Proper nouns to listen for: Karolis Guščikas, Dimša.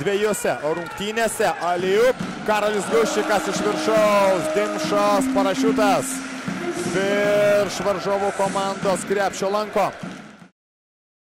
dviejose rungtynėse. Aliup, Karolis Guščikas iš viršaus, Dimšos parašiutas virš varžovų komandos krepšio lanko.